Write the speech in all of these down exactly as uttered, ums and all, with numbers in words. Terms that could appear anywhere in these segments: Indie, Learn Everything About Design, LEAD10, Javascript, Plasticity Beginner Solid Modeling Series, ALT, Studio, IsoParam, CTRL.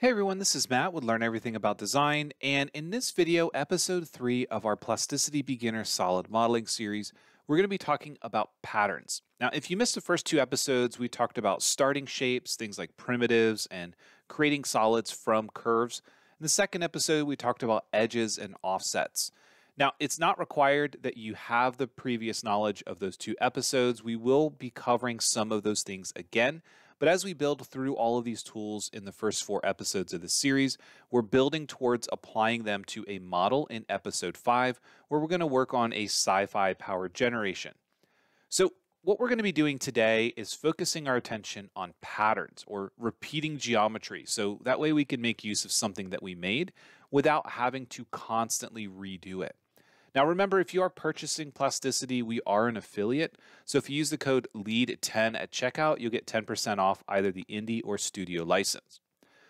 Hey everyone, this is Matt with Learn Everything About Design, and in this video, episode three of our Plasticity Beginner Solid Modeling Series, we're going to be talking about patterns. Now, if you missed the first two episodes, we talked about starting shapes, things like primitives, and creating solids from curves. In the second episode, we talked about edges and offsets. Now, it's not required that you have the previous knowledge of those two episodes. We will be covering some of those things again. But as we build through all of these tools in the first four episodes of the series, we're building towards applying them to a model in episode five, where we're going to work on a sci-fi power generation. So what we're going to be doing today is focusing our attention on patterns or repeating geometry. So that way we can make use of something that we made without having to constantly redo it. Now remember, if you are purchasing Plasticity, we are an affiliate. So if you use the code L E A D ten at checkout, you'll get ten percent off either the indie or studio license.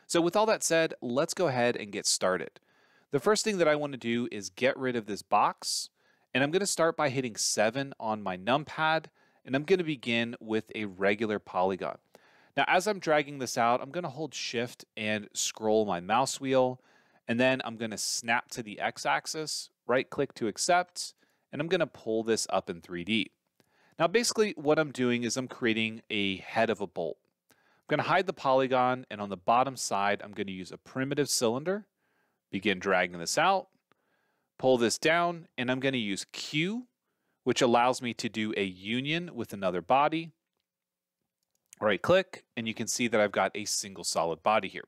So with all that said, let's go ahead and get started. The first thing that I want to do is get rid of this box, and I'm going to start by hitting seven on my numpad, and I'm going to begin with a regular polygon. Now as I'm dragging this out, I'm going to hold shift and scroll my mouse wheel, and then I'm going to snap to the x-axis, right click to accept, and I'm going to pull this up in three D. Now basically what I'm doing is I'm creating a head of a bolt. I'm going to hide the polygon, and on the bottom side I'm going to use a primitive cylinder, begin dragging this out, pull this down, and I'm going to use Q, which allows me to do a union with another body. Right click, and you can see that I've got a single solid body here.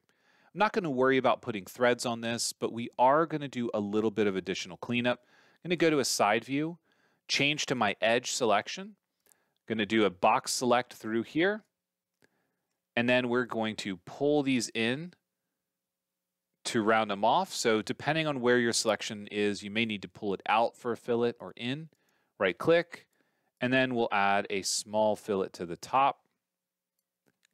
I'm not going to worry about putting threads on this, but we are going to do a little bit of additional cleanup. I'm going to go to a side view, change to my edge selection. I'm going to do a box select through here. And then we're going to pull these in to round them off. So depending on where your selection is, you may need to pull it out for a fillet or in. Right click, and then we'll add a small fillet to the top.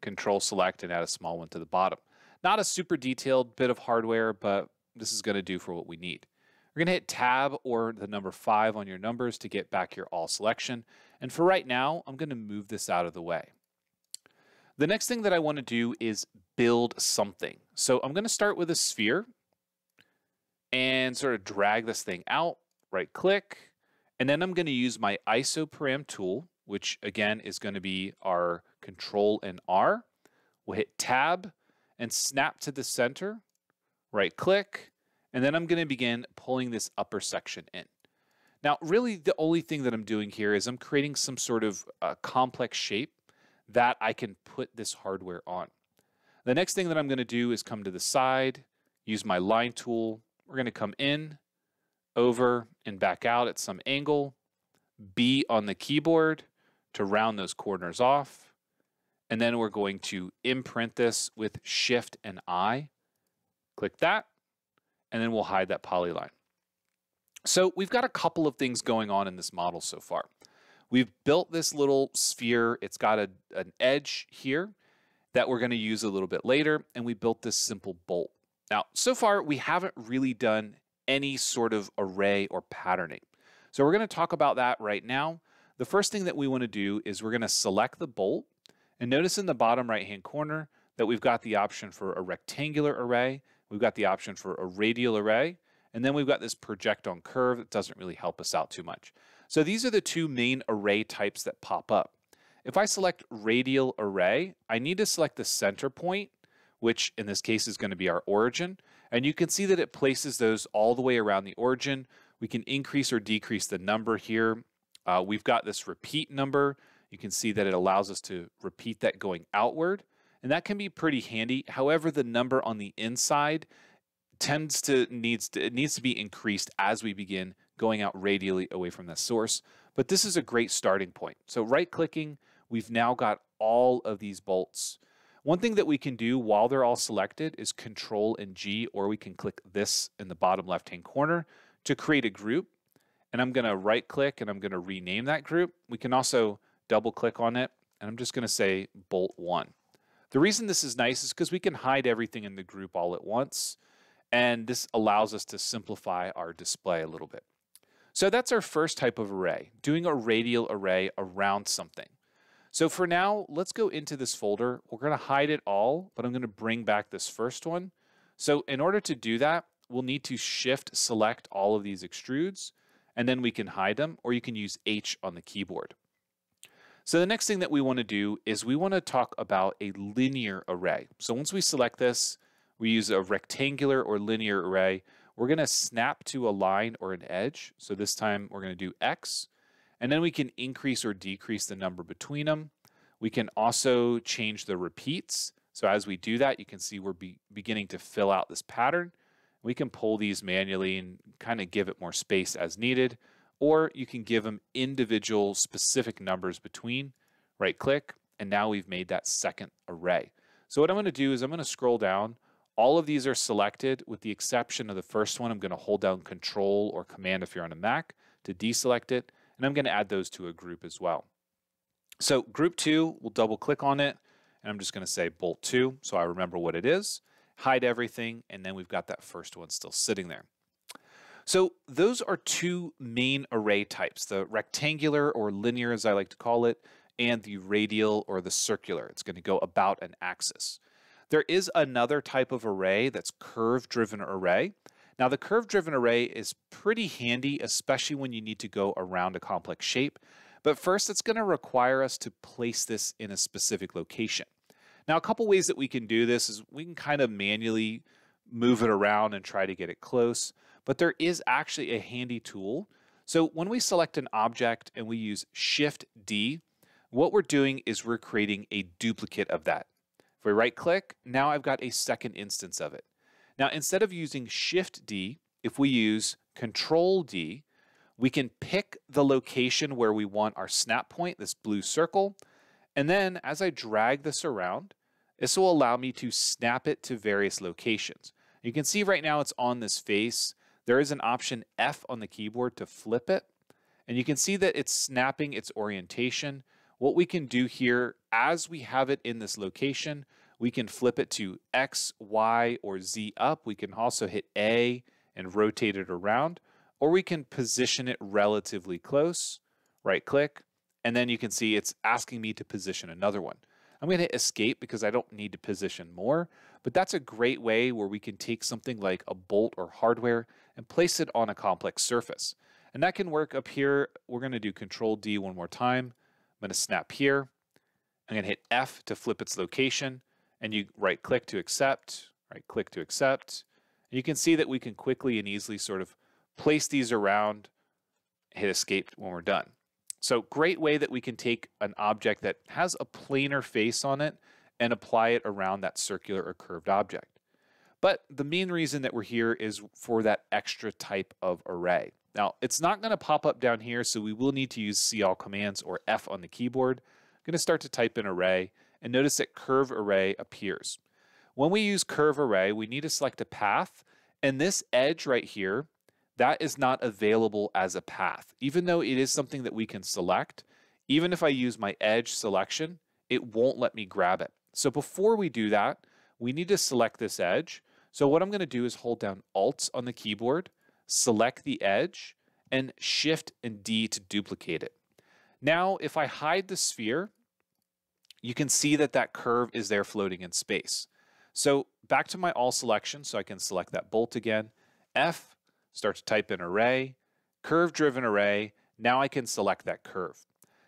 Control select and add a small one to the bottom. Not a super detailed bit of hardware, but this is going to do for what we need. We're going to hit tab or the number five on your numbers to get back your all selection. And for right now, I'm going to move this out of the way. The next thing that I want to do is build something. So I'm going to start with a sphere and sort of drag this thing out, right click. And then I'm going to use my isoparam tool, which again is going to be our control and R. We'll hit tab and snap to the center, right click, and then I'm going to begin pulling this upper section in. Now, really the only thing that I'm doing here is I'm creating some sort of uh, complex shape that I can put this hardware on. The next thing that I'm going to do is come to the side, use my line tool. We're going to come in, over, and back out at some angle, B on the keyboard to round those corners off. And then we're going to imprint this with Shift and I. Click that, and then we'll hide that polyline. So we've got a couple of things going on in this model so far. We've built this little sphere. It's got a, an edge here that we're going to use a little bit later, and we built this simple bolt. Now, so far, we haven't really done any sort of array or patterning. So we're going to talk about that right now. The first thing that we want to do is we're going to select the bolt. And notice in the bottom right-hand corner that we've got the option for a rectangular array, we've got the option for a radial array, and then we've got this project on curve that doesn't really help us out too much. So these are the two main array types that pop up. If I select radial array, I need to select the center point, which in this case is going to be our origin, and you can see that it places those all the way around the origin. We can increase or decrease the number here. Uh, we've got this repeat number. You can see that it allows us to repeat that going outward, and that can be pretty handy. However, the number on the inside tends to needs to, it needs to be increased as we begin going out radially away from that source. But this is a great starting point. So right clicking, we've now got all of these bolts. One thing that we can do while they're all selected is Control and G, or we can click this in the bottom left-hand corner to create a group. And I'm going to right click and I'm going to rename that group. We can also double click on it, and I'm just going to say bolt one. The reason this is nice is because we can hide everything in the group all at once, and this allows us to simplify our display a little bit. So that's our first type of array, doing a radial array around something. So for now, let's go into this folder. We're going to hide it all, but I'm going to bring back this first one. So in order to do that, we'll need to shift select all of these extrudes, and then we can hide them, or you can use H on the keyboard. So the next thing that we want to do is we want to talk about a linear array. So once we select this, we use a rectangular or linear array. We're going to snap to a line or an edge. So this time we're going to do X. And then we can increase or decrease the number between them. We can also change the repeats. So as we do that, you can see we're be beginning to fill out this pattern. We can pull these manually and kind of give it more space as needed, or you can give them individual specific numbers between. Right click, and now we've made that second array. So what I'm going to do is I'm going to scroll down. All of these are selected with the exception of the first one. I'm going to hold down Control or Command if you're on a Mac to deselect it. And I'm going to add those to a group as well. So group two, we'll double click on it, and I'm just going to say bolt two so I remember what it is, hide everything, and then we've got that first one still sitting there. So those are two main array types, the rectangular or linear as I like to call it, and the radial or the circular. It's going to go about an axis. There is another type of array that's curve-driven array. Now the curve-driven array is pretty handy, especially when you need to go around a complex shape. But first, it's going to require us to place this in a specific location. Now, a couple ways that we can do this is we can kind of manually move it around and try to get it close. But there is actually a handy tool. So when we select an object and we use Shift D, what we're doing is we're creating a duplicate of that. If we right-click, now I've got a second instance of it. Now, instead of using Shift D, if we use Control D, we can pick the location where we want our snap point, this blue circle. And then as I drag this around, this will allow me to snap it to various locations. You can see right now it's on this face. There is an option F on the keyboard to flip it. And you can see that it's snapping its orientation. What we can do here, as we have it in this location, we can flip it to X, Y, or Z up. We can also hit A and rotate it around, or we can position it relatively close, right click, and then you can see it's asking me to position another one. I'm going to hit escape because I don't need to position more, but that's a great way where we can take something like a bolt or hardware and place it on a complex surface. And that can work up here. We're going to do Control D one more time. I'm going to snap here. I'm going to hit F to flip its location. And you right click to accept, right click to accept. And you can see that we can quickly and easily sort of place these around, hit escape when we're done. So great way that we can take an object that has a planar face on it and apply it around that circular or curved object. But the main reason that we're here is for that extra type of array. Now it's not going to pop up down here, so we will need to use C all commands or F on the keyboard. I'm going to start to type in array. And notice that curve array appears. When we use curve array, we need to select a path, and this edge right here, that is not available as a path. Even though it is something that we can select, even if I use my edge selection, it won't let me grab it. So before we do that, we need to select this edge. So what I'm going to do is hold down Alt on the keyboard, select the edge, and Shift and D to duplicate it. Now, if I hide the sphere, you can see that that curve is there floating in space. So back to my all selection, so I can select that bolt again. F, start to type in array, curve driven array. Now I can select that curve.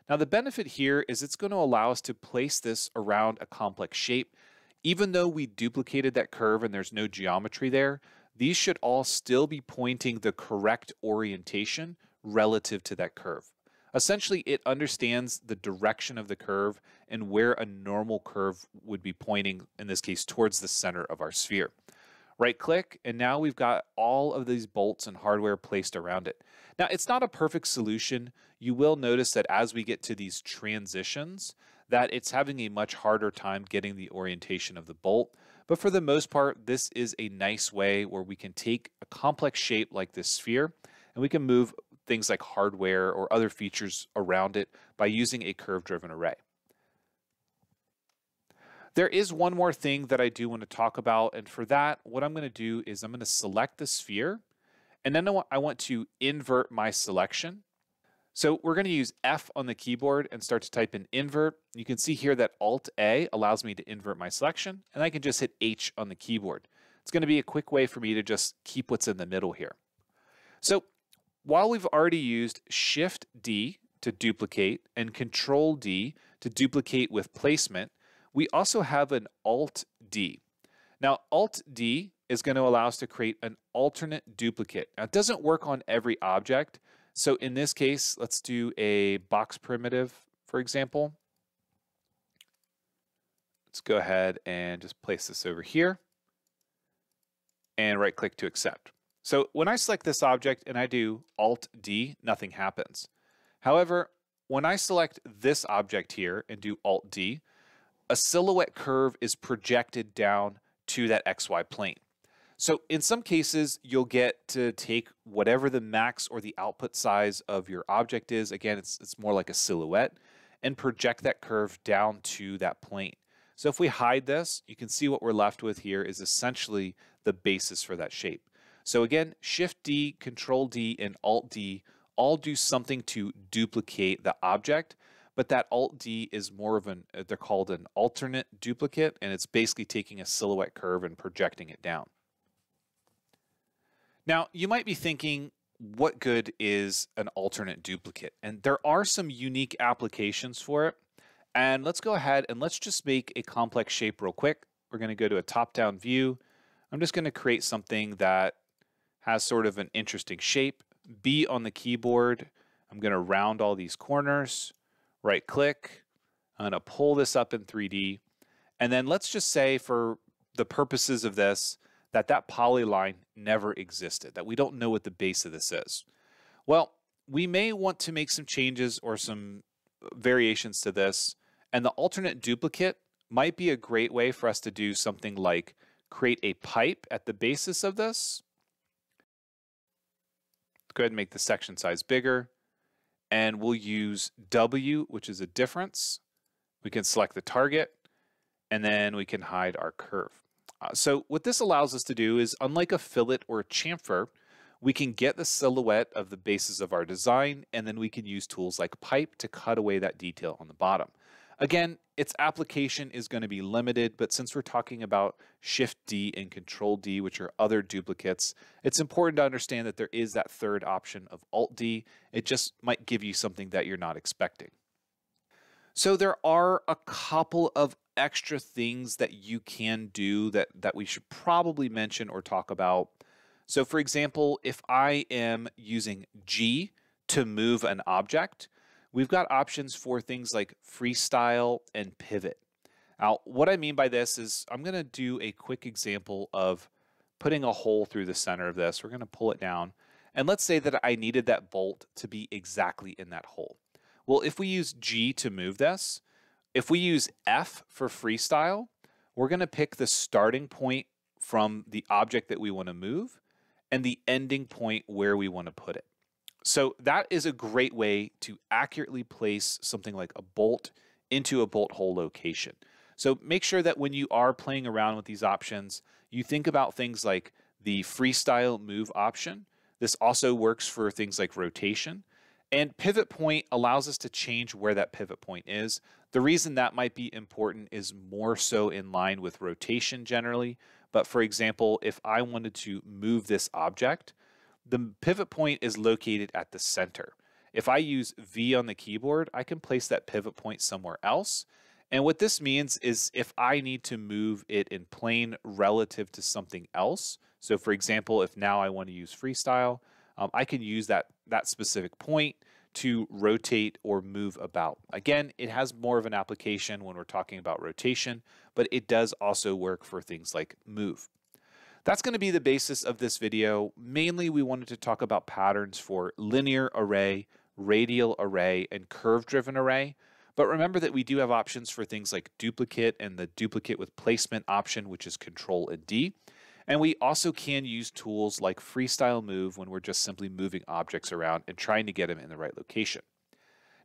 Now the benefit here is it's going to allow us to place this around a complex shape. Even though we duplicated that curve and there's no geometry there, these should all still be pointing the correct orientation relative to that curve. Essentially, it understands the direction of the curve and where a normal curve would be pointing, in this case, towards the center of our sphere. Right click, and now we've got all of these bolts and hardware placed around it. Now, it's not a perfect solution. You will notice that as we get to these transitions, that it's having a much harder time getting the orientation of the bolt. But for the most part, this is a nice way where we can take a complex shape like this sphere, and we can move things like hardware or other features around it by using a curve-driven array. There is one more thing that I do want to talk about, and for that, what I'm going to do is I'm going to select the sphere, and then I want to invert my selection. So we're going to use F on the keyboard and start to type in invert. You can see here that Alt A allows me to invert my selection, and I can just hit H on the keyboard. It's going to be a quick way for me to just keep what's in the middle here. So while we've already used Shift D to duplicate and Control D to duplicate with placement, we also have an Alt D. Now Alt D is going to allow us to create an alternate duplicate. Now it doesn't work on every object. So in this case, let's do a box primitive, for example. Let's go ahead and just place this over here and right click to accept. So when I select this object and I do Alt D, nothing happens. However, when I select this object here and do Alt D, a silhouette curve is projected down to that X Y plane. So in some cases, you'll get to take whatever the max or the output size of your object is. Again, it's, it's more like a silhouette, and project that curve down to that plane. So if we hide this, you can see what we're left with here is essentially the basis for that shape. So again, Shift D, Control D, and Alt D all do something to duplicate the object, but that Alt D is more of an, they're called an alternate duplicate, and it's basically taking a silhouette curve and projecting it down. Now, you might be thinking, what good is an alternate duplicate? And there are some unique applications for it. And let's go ahead and let's just make a complex shape real quick. We're going to go to a top-down view. I'm just going to create something that has sort of an interesting shape. B on the keyboard. I'm going to round all these corners. Right-click. I'm going to pull this up in three D. And then let's just say, for the purposes of this, that that polyline never existed, that we don't know what the base of this is. Well, we may want to make some changes or some variations to this, and the alternate duplicate might be a great way for us to do something like create a pipe at the basis of this. Go ahead and make the section size bigger, and we'll use W, which is a difference. We can select the target, and then we can hide our curve. Uh, so what this allows us to do is, unlike a fillet or a chamfer, we can get the silhouette of the basis of our design, and then we can use tools like pipe to cut away that detail on the bottom. Again, its application is going to be limited, but since we're talking about Shift D and Control D, which are other duplicates, it's important to understand that there is that third option of Alt D. It just might give you something that you're not expecting. So there are a couple of extra things that you can do that, that we should probably mention or talk about. So for example, if I am using G to move an object, we've got options for things like freestyle and pivot. Now, what I mean by this is I'm going to do a quick example of putting a hole through the center of this. We're going to pull it down. And let's say that I needed that bolt to be exactly in that hole. Well, if we use G to move this, if we use F for freestyle, we're going to pick the starting point from the object that we want to move and the ending point where we want to put it. So that is a great way to accurately place something like a bolt into a bolt hole location. So make sure that when you are playing around with these options, you think about things like the freestyle move option. This also works for things like rotation. And pivot point allows us to change where that pivot point is. The reason that might be important is more so in line with rotation generally. But for example, if I wanted to move this object, the pivot point is located at the center. If I use V on the keyboard, I can place that pivot point somewhere else. And what this means is if I need to move it in plane relative to something else. So for example, if now I want to use freestyle, Um, I can use that, that specific point to rotate or move about. Again, it has more of an application when we're talking about rotation, but it does also work for things like move. That's going to be the basis of this video. Mainly, we wanted to talk about patterns for linear array, radial array, and curve-driven array. But remember that we do have options for things like duplicate and the duplicate with placement option, which is Control and D. And we also can use tools like freestyle move when we're just simply moving objects around and trying to get them in the right location.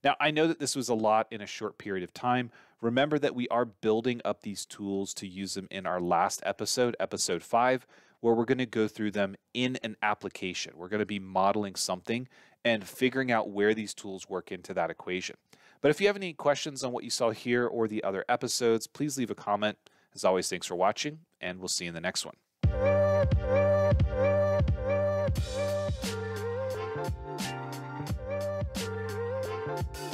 Now, I know that this was a lot in a short period of time. Remember that we are building up these tools to use them in our last episode, episode five, where we're going to go through them in an application. We're going to be modeling something and figuring out where these tools work into that equation. But if you have any questions on what you saw here or the other episodes, please leave a comment. As always, thanks for watching, and we'll see you in the next one. We'll be right back.